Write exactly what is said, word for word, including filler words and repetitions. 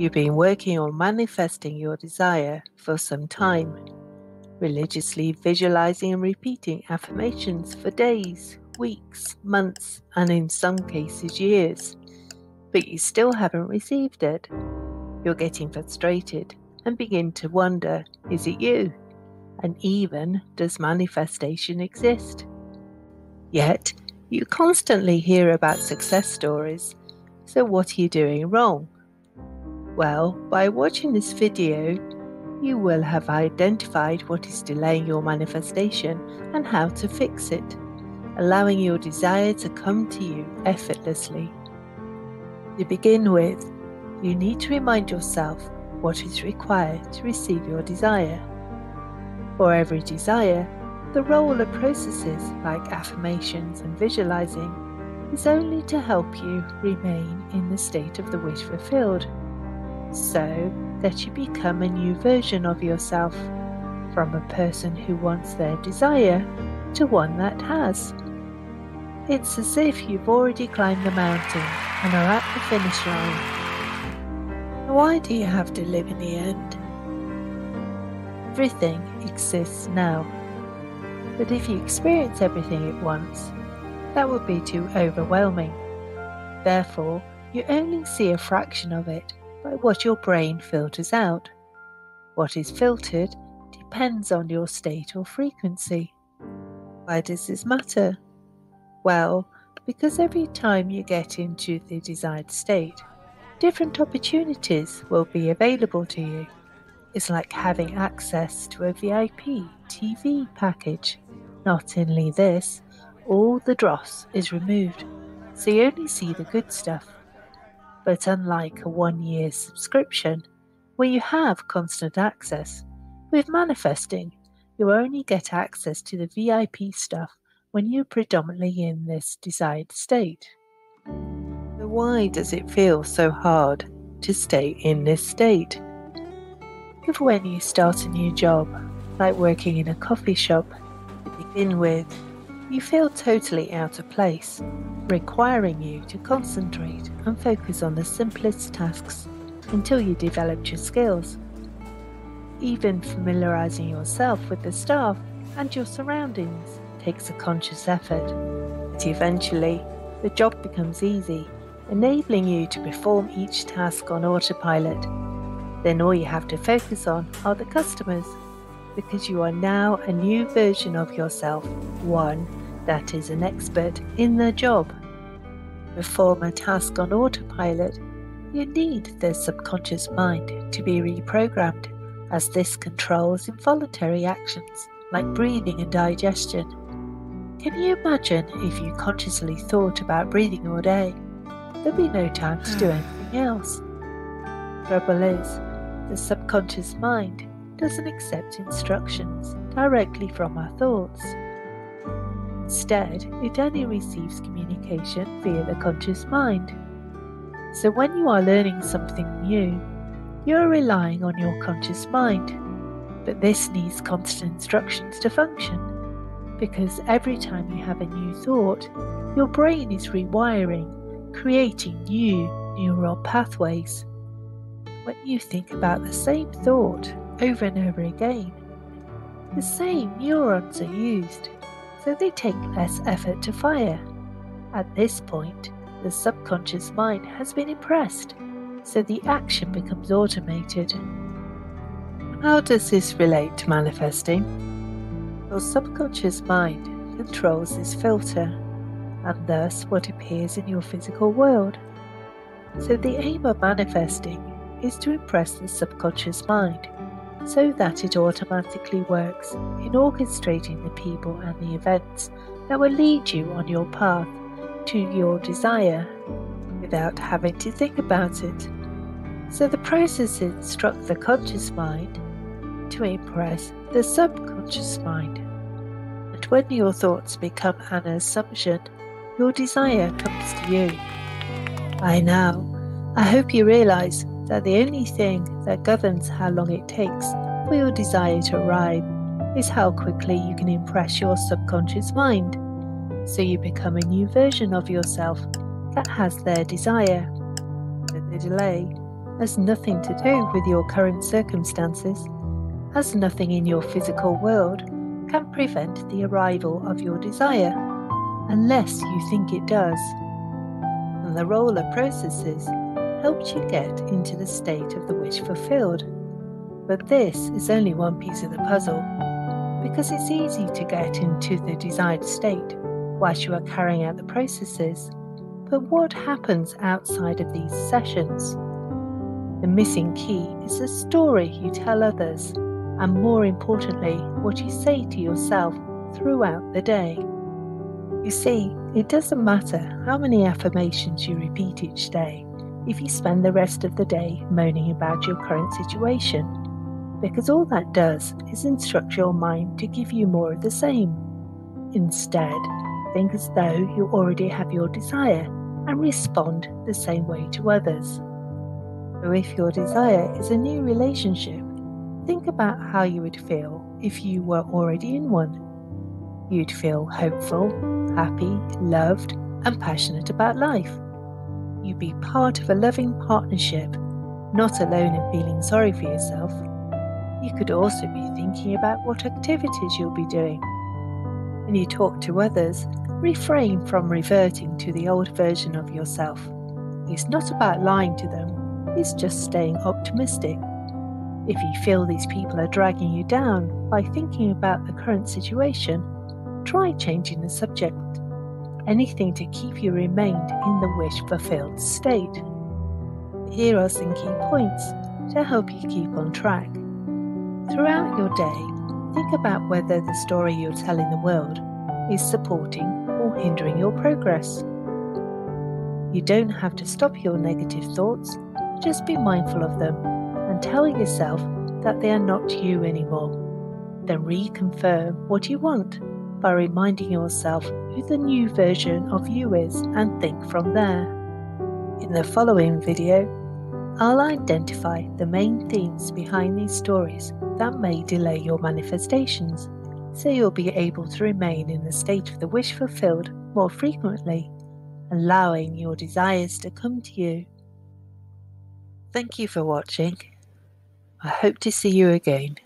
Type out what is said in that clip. You've been working on manifesting your desire for some time, religiously visualizing and repeating affirmations for days, weeks, months, and in some cases years, but you still haven't received it. You're getting frustrated and begin to wonder, is it you? And even, does manifestation exist? Yet, you constantly hear about success stories, so what are you doing wrong? Well, by watching this video, you will have identified what is delaying your manifestation and how to fix it, allowing your desire to come to you effortlessly. To begin with, you need to remind yourself what is required to receive your desire. For every desire, the role of processes like affirmations and visualizing is only to help you remain in the state of the wish fulfilled, so that you become a new version of yourself, from a person who wants their desire to one that has. It's as if you've already climbed the mountain and are at the finish line. Why do you have to live in the end? Everything exists now, but if you experience everything at once, that would be too overwhelming. Therefore, you only see a fraction of it by what your brain filters out. What is filtered depends on your state or frequency. Why does this matter? Well, because every time you get into the desired state, different opportunities will be available to you. It's like having access to a V I P T V package. Not only this, all the dross is removed, so you only see the good stuff. But unlike a one-year subscription, where you have constant access, with manifesting, you only get access to the V I P stuff when you're predominantly in this desired state. So why does it feel so hard to stay in this state? Think of when you start a new job, like working in a coffee shop. To begin with, you feel totally out of place, requiring you to concentrate and focus on the simplest tasks until you developed your skills. Even familiarizing yourself with the staff and your surroundings takes a conscious effort, but eventually the job becomes easy, enabling you to perform each task on autopilot. Then all you have to focus on are the customers, because you are now a new version of yourself, one that is an expert in their job. To perform a task on autopilot, you need the subconscious mind to be reprogrammed, as this controls involuntary actions like breathing and digestion. Can you imagine if you consciously thought about breathing all day? There'd be no time to do anything else. The trouble is, the subconscious mind doesn't accept instructions directly from our thoughts. Instead, it only receives communication via the conscious mind. So when you are learning something new, you are relying on your conscious mind, but this needs constant instructions to function, because every time you have a new thought, your brain is rewiring, creating new neural pathways. When you think about the same thought over and over again, the same neurons are used, so they take less effort to fire. At this point, the subconscious mind has been impressed, so the action becomes automated. How does this relate to manifesting? Your subconscious mind controls this filter, and thus what appears in your physical world. So the aim of manifesting is to impress the subconscious mind, so that it automatically works in orchestrating the people and the events that will lead you on your path to your desire, without having to think about it. So the process instructs the conscious mind to impress the subconscious mind. And when your thoughts become an assumption, your desire comes to you. By now, I hope you realize that the only thing that governs how long it takes for your desire to arrive is how quickly you can impress your subconscious mind, so you become a new version of yourself that has their desire. With the delay, has nothing to do with your current circumstances, as nothing in your physical world can prevent the arrival of your desire, unless you think it does. And the roller processes helped you get into the state of the wish fulfilled. But this is only one piece of the puzzle, because it's easy to get into the desired state whilst you are carrying out the processes. But what happens outside of these sessions? The missing key is the story you tell others, and more importantly, what you say to yourself throughout the day. You see, it doesn't matter how many affirmations you repeat each day if you spend the rest of the day moaning about your current situation, because all that does is instruct your mind to give you more of the same. Instead, think as though you already have your desire and respond the same way to others. So if your desire is a new relationship, think about how you would feel if you were already in one. You'd feel hopeful, happy, loved, and passionate about life. You'd be part of a loving partnership, not alone and feeling sorry for yourself. You could also be thinking about what activities you'll be doing. When you talk to others, refrain from reverting to the old version of yourself. It's not about lying to them, it's just staying optimistic. If you feel these people are dragging you down by thinking about the current situation, try changing the subject. Anything to keep you remained in the wish-fulfilled state. Here are some key points to help you keep on track. Throughout your day, think about whether the story you're telling the world is supporting or hindering your progress. You don't have to stop your negative thoughts, just be mindful of them and tell yourself that they are not you anymore. Then reconfirm what you want by reminding yourself who the new version of you is and think from there. In the following video, I'll identify the main themes behind these stories that may delay your manifestations, so you'll be able to remain in the state of the wish fulfilled more frequently, allowing your desires to come to you. Thank you for watching. I hope to see you again.